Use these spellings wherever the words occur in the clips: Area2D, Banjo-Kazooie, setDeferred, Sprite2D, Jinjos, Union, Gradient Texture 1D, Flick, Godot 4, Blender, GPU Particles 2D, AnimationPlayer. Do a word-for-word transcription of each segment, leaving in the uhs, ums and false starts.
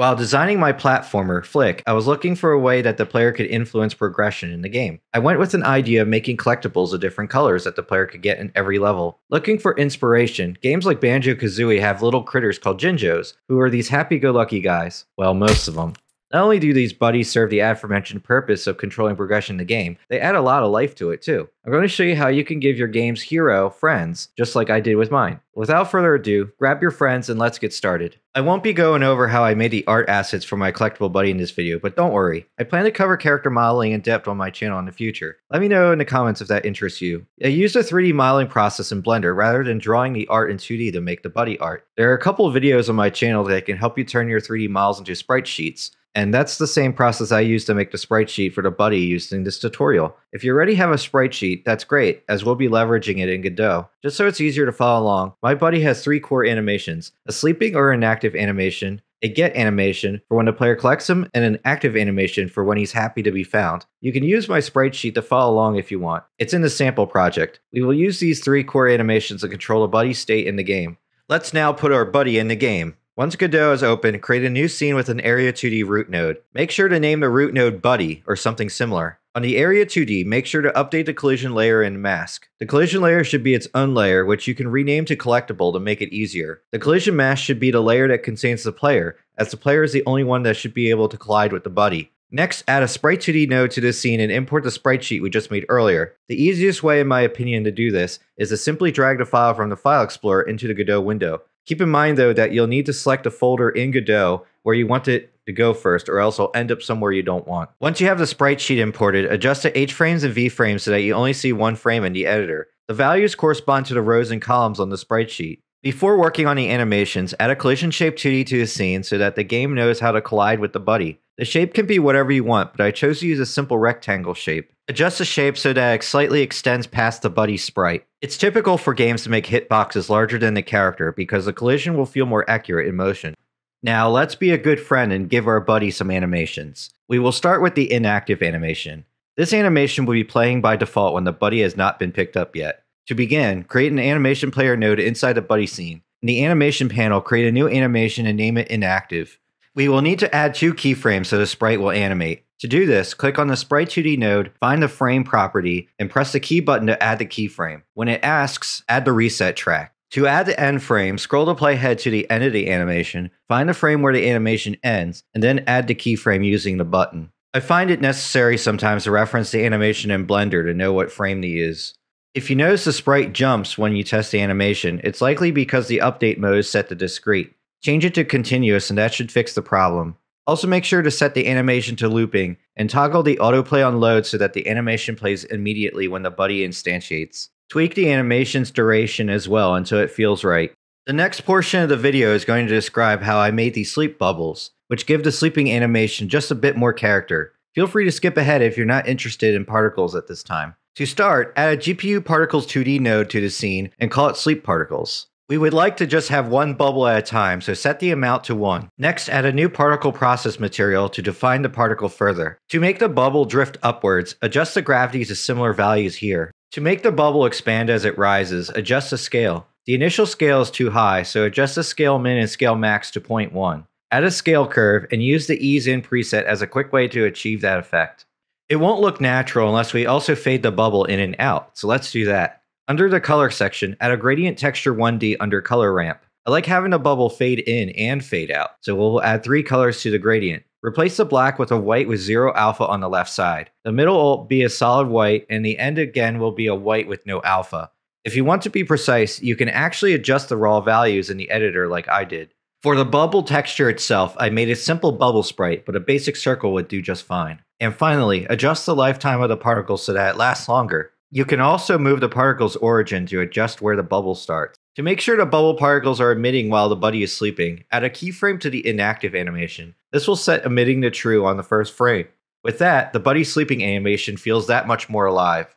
While designing my platformer, Flick, I was looking for a way that the player could influence progression in the game. I went with an idea of making collectibles of different colors that the player could get in every level. Looking for inspiration, games like Banjo-Kazooie have little critters called Jinjos, who are these happy-go-lucky guys. Well, most of them. Not only do these buddies serve the aforementioned purpose of controlling progression in the game, they add a lot of life to it too. I'm going to show you how you can give your game's hero friends, just like I did with mine. Without further ado, grab your friends and let's get started. I won't be going over how I made the art assets for my collectible buddy in this video, but don't worry. I plan to cover character modeling in depth on my channel in the future. Let me know in the comments if that interests you. I used a three D modeling process in Blender rather than drawing the art in two D to make the buddy art. There are a couple of videos on my channel that can help you turn your three D models into sprite sheets. And that's the same process I used to make the sprite sheet for the buddy using this tutorial. If you already have a sprite sheet, that's great, as we'll be leveraging it in Godot. Just so it's easier to follow along, my buddy has three core animations, a sleeping or inactive animation, a get animation for when the player collects him, and an active animation for when he's happy to be found. You can use my sprite sheet to follow along if you want. It's in the sample project. We will use these three core animations to control a buddy's state in the game. Let's now put our buddy in the game. Once Godot is open, create a new scene with an Area two D root node. Make sure to name the root node Buddy or something similar. On the Area two D, make sure to update the collision layer and mask. The collision layer should be its own layer, which you can rename to collectible to make it easier. The collision mask should be the layer that contains the player, as the player is the only one that should be able to collide with the buddy. Next, add a Sprite two D node to this scene and import the sprite sheet we just made earlier. The easiest way, in my opinion, to do this is to simply drag the file from the File Explorer into the Godot window. Keep in mind, though, that you'll need to select a folder in Godot where you want it to go first, or else it'll end up somewhere you don't want. Once you have the sprite sheet imported, adjust the H-frames and V-frames so that you only see one frame in the editor. The values correspond to the rows and columns on the sprite sheet. Before working on the animations, add a CollisionShape two D to the scene so that the game knows how to collide with the buddy. The shape can be whatever you want, but I chose to use a simple rectangle shape. Adjust the shape so that it slightly extends past the buddy's sprite. It's typical for games to make hitboxes larger than the character because the collision will feel more accurate in motion. Now let's be a good friend and give our buddy some animations. We will start with the inactive animation. This animation will be playing by default when the buddy has not been picked up yet. To begin, create an animation player node inside the buddy scene. In the animation panel, create a new animation and name it inactive. We will need to add two keyframes so the sprite will animate. To do this, click on the Sprite two D node, find the frame property, and press the key button to add the keyframe. When it asks, add the reset track. To add the end frame, scroll the playhead to the end of the animation, find the frame where the animation ends, and then add the keyframe using the button. I find it necessary sometimes to reference the animation in Blender to know what frame to use. If you notice the sprite jumps when you test the animation, it's likely because the update mode is set to discrete. Change it to continuous and that should fix the problem. Also make sure to set the animation to looping and toggle the autoplay on load so that the animation plays immediately when the buddy instantiates. Tweak the animation's duration as well until it feels right. The next portion of the video is going to describe how I made these sleep bubbles, which give the sleeping animation just a bit more character. Feel free to skip ahead if you're not interested in particles at this time. To start, add a G P U Particles two D node to the scene and call it Sleep Particles. We would like to just have one bubble at a time, so set the amount to one. Next, add a new particle process material to define the particle further. To make the bubble drift upwards, adjust the gravity to similar values here. To make the bubble expand as it rises, adjust the scale. The initial scale is too high, so adjust the scale min and scale max to zero point one. Add a scale curve and use the ease in preset as a quick way to achieve that effect. It won't look natural unless we also fade the bubble in and out, so let's do that. Under the color section, add a Gradient Texture one D under Color Ramp. I like having the bubble fade in and fade out, so we'll add three colors to the gradient. Replace the black with a white with zero alpha on the left side. The middle will be a solid white, and the end again will be a white with no alpha. If you want to be precise, you can actually adjust the raw values in the editor like I did. For the bubble texture itself, I made a simple bubble sprite, but a basic circle would do just fine. And finally, adjust the lifetime of the particles so that it lasts longer. You can also move the particle's origin to adjust where the bubble starts. To make sure the bubble particles are emitting while the buddy is sleeping, add a keyframe to the inactive animation. This will set emitting to true on the first frame. With that, the buddy sleeping animation feels that much more alive.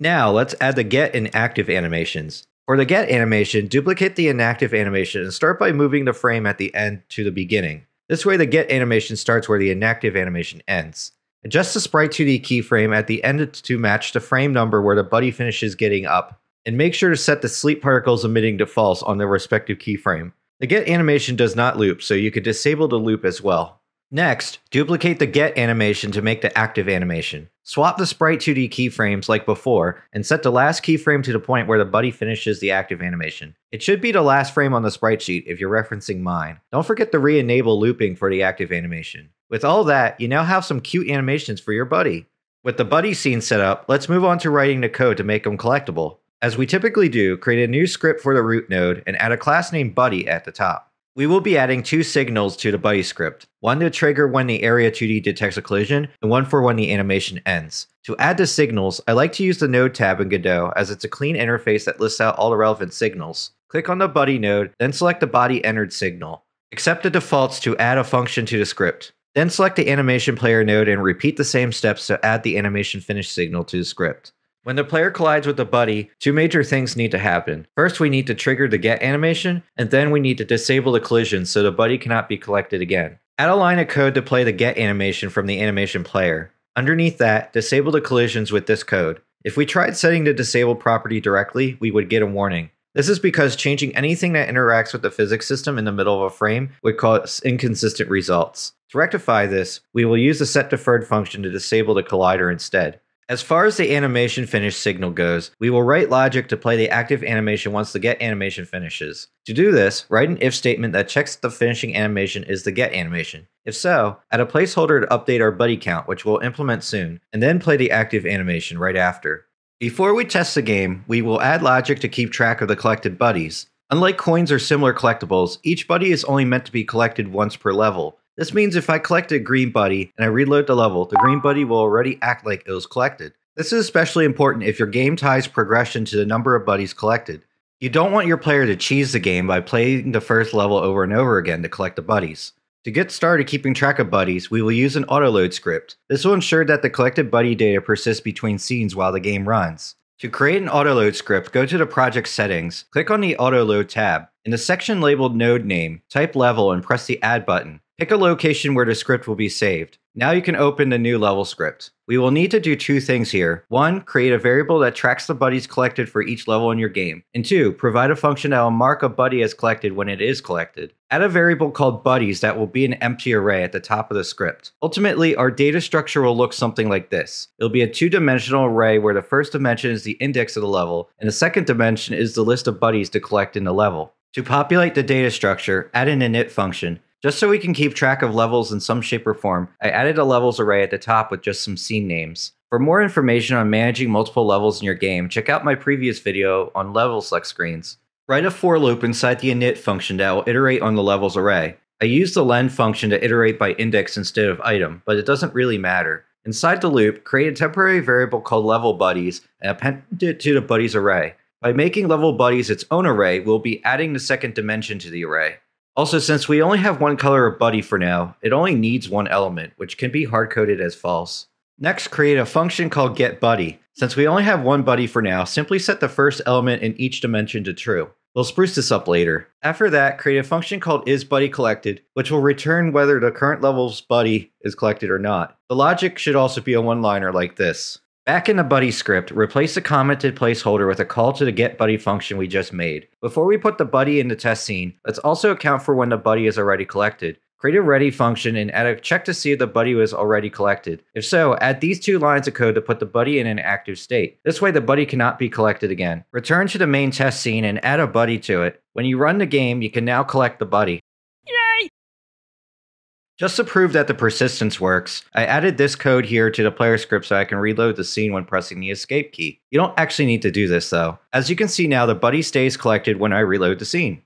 Now, let's add the get and active animations. For the get animation, duplicate the inactive animation and start by moving the frame at the end to the beginning. This way the get animation starts where the inactive animation ends. Adjust the Sprite two D keyframe at the end to match the frame number where the buddy finishes getting up. And make sure to set the sleep particles emitting to false on their respective keyframe. The get animation does not loop, so you could disable the loop as well. Next, duplicate the get animation to make the active animation. Swap the Sprite two D keyframes like before, and set the last keyframe to the point where the buddy finishes the active animation. It should be the last frame on the sprite sheet if you're referencing mine. Don't forget to re-enable looping for the active animation. With all that, you now have some cute animations for your buddy. With the buddy scene set up, let's move on to writing the code to make them collectible. As we typically do, create a new script for the root node and add a class named buddy at the top. We will be adding two signals to the buddy script, one to trigger when the Area two D detects a collision, and one for when the animation ends. To add the signals, I like to use the node tab in Godot as it's a clean interface that lists out all the relevant signals. Click on the buddy node, then select the body entered signal. Accept the defaults to add a function to the script. Then select the animation player node and repeat the same steps to add the animation finish signal to the script. When the player collides with the buddy, two major things need to happen. First, we need to trigger the get animation, and then we need to disable the collision so the buddy cannot be collected again. Add a line of code to play the get animation from the animation player. Underneath that, disable the collisions with this code. If we tried setting the disable property directly, we would get a warning. This is because changing anything that interacts with the physics system in the middle of a frame would cause inconsistent results. To rectify this, we will use the setDeferred function to disable the collider instead. As far as the animation finish signal goes, we will write logic to play the active animation once the get animation finishes. To do this, write an if statement that checks the finishing animation is the get animation. If so, add a placeholder to update our buddy count, which we'll implement soon, and then play the active animation right after. Before we test the game, we will add logic to keep track of the collected buddies. Unlike coins or similar collectibles, each buddy is only meant to be collected once per level. This means if I collect a green buddy and I reload the level, the green buddy will already act like it was collected. This is especially important if your game ties progression to the number of buddies collected. You don't want your player to cheese the game by playing the first level over and over again to collect the buddies. To get started keeping track of buddies, we will use an autoload script. This will ensure that the collected buddy data persists between scenes while the game runs. To create an autoload script, go to the project settings, click on the autoload tab. In the section labeled node name, type level and press the add button. Pick a location where the script will be saved. Now you can open the new level script. We will need to do two things here. One, create a variable that tracks the buddies collected for each level in your game. And two, provide a function that will mark a buddy as collected when it is collected. Add a variable called buddies that will be an empty array at the top of the script. Ultimately, our data structure will look something like this. It'll be a two-dimensional array where the first dimension is the index of the level, and the second dimension is the list of buddies to collect in the level. To populate the data structure, add an init function. Just so we can keep track of levels in some shape or form, I added a levels array at the top with just some scene names. For more information on managing multiple levels in your game, check out my previous video on level select screens. Write a for loop inside the init function that will iterate on the levels array. I used the len function to iterate by index instead of item, but it doesn't really matter. Inside the loop, create a temporary variable called level buddies and append it to the buddies array. By making level buddies its own array, we'll be adding the second dimension to the array. Also, since we only have one color of buddy for now, it only needs one element, which can be hard-coded as false. Next, create a function called getBuddy. Since we only have one buddy for now, simply set the first element in each dimension to true. We'll spruce this up later. After that, create a function called isBuddyCollected, which will return whether the current level's buddy is collected or not. The logic should also be a one-liner like this. Back in the buddy script, replace the commented placeholder with a call to the getBuddy function we just made. Before we put the buddy in the test scene, let's also account for when the buddy is already collected. Create a ready function and add a check to see if the buddy was already collected. If so, add these two lines of code to put the buddy in an active state. This way the buddy cannot be collected again. Return to the main test scene and add a buddy to it. When you run the game, you can now collect the buddy. Just to prove that the persistence works, I added this code here to the player script so I can reload the scene when pressing the escape key. You don't actually need to do this though. As you can see now, the buddy stays collected when I reload the scene.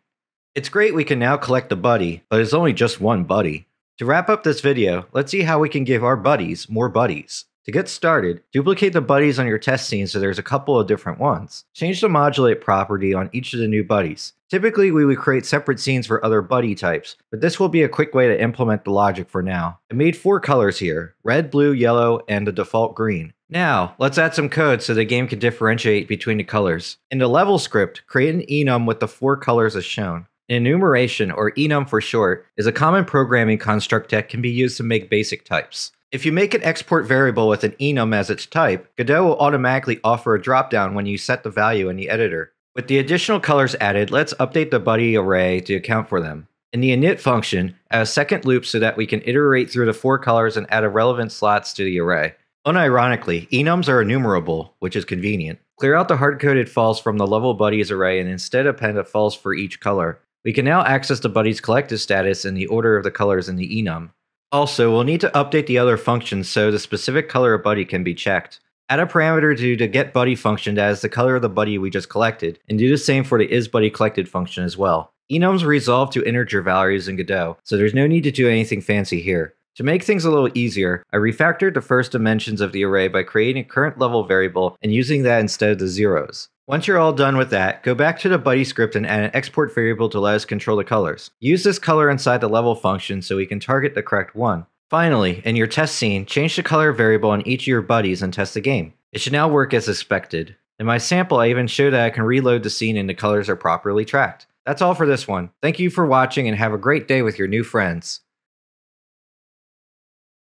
It's great we can now collect the buddy, but it's only just one buddy. To wrap up this video, let's see how we can give our buddies more buddies. To get started, duplicate the buddies on your test scene so there's a couple of different ones. Change the modulate property on each of the new buddies. Typically, we would create separate scenes for other buddy types, but this will be a quick way to implement the logic for now. I made four colors here, red, blue, yellow, and the default green. Now, let's add some code so the game can differentiate between the colors. In the level script, create an enum with the four colors as shown. An enumeration, or enum for short, is a common programming construct that can be used to make basic types. If you make an export variable with an enum as its type, Godot will automatically offer a dropdown when you set the value in the editor. With the additional colors added, let's update the body array to account for them. In the init function, add a second loop so that we can iterate through the four colors and add irrelevant slots to the array. Unironically, enums are enumerable, which is convenient. Clear out the hard-coded false from the level buddies array and instead append a false for each color. We can now access the buddy's collective status in the order of the colors in the enum. Also, we'll need to update the other functions so the specific color of buddy can be checked. Add a parameter to the getBuddy function that is the color of the buddy we just collected, and do the same for the isBuddyCollected function as well. Enums resolve to integer values in Godot, so there's no need to do anything fancy here. To make things a little easier, I refactored the first dimensions of the array by creating a current level variable and using that instead of the zeros. Once you're all done with that, go back to the buddy script and add an export variable to let us control the colors. Use this color inside the level function so we can target the correct one. Finally, in your test scene, change the color variable on each of your buddies and test the game. It should now work as expected. In my sample, I even show that I can reload the scene and the colors are properly tracked. That's all for this one. Thank you for watching and have a great day with your new friends.